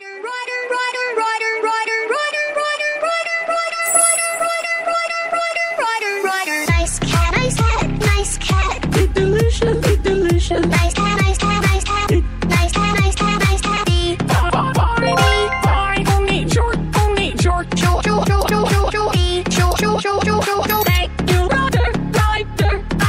Ryder. Nice cat, nice cat, nice cat. It's delicious, nice cat, nice cat, nice cat. Nice cat, nice cat, nice cat. Bye, only short, thank you, Ryder. I think, thank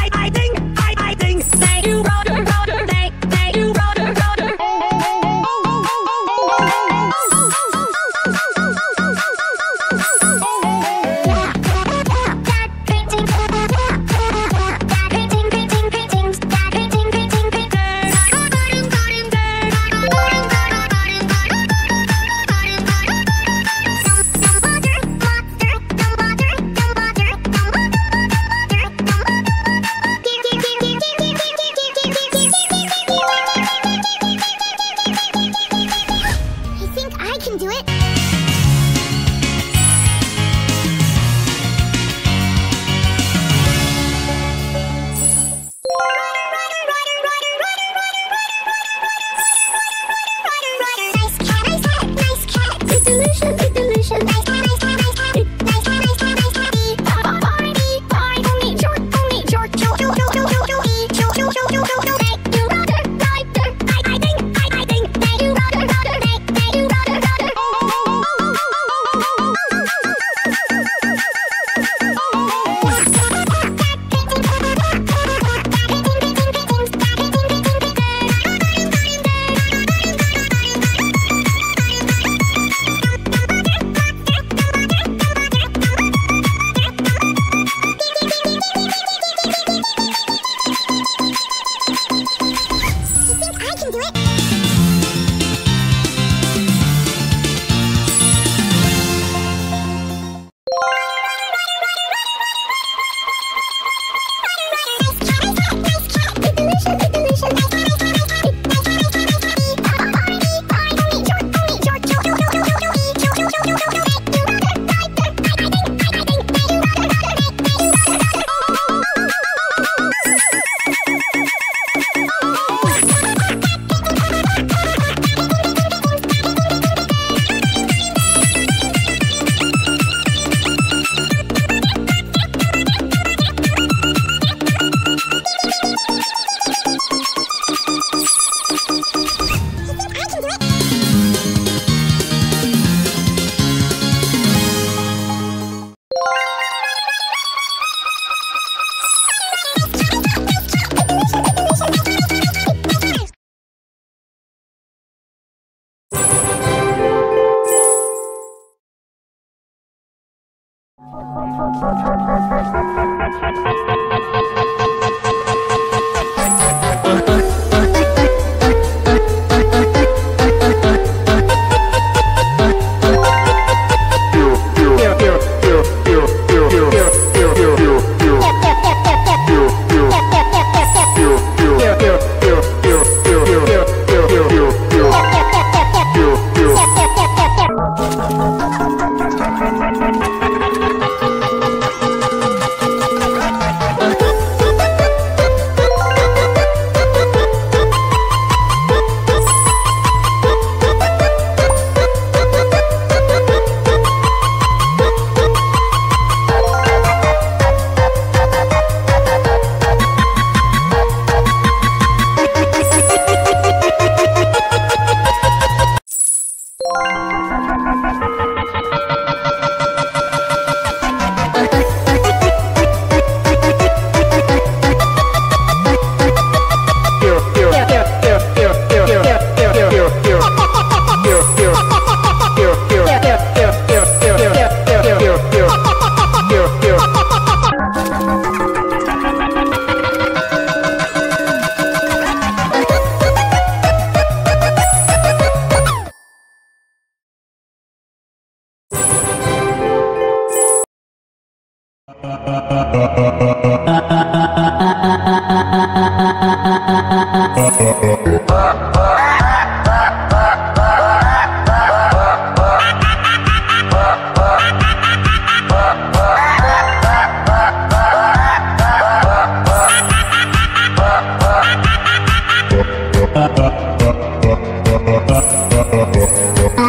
you, Ryder. Thank you, Ryder.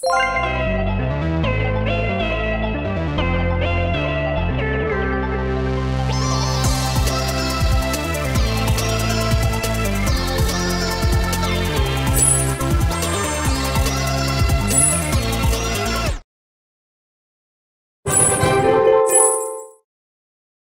Bye.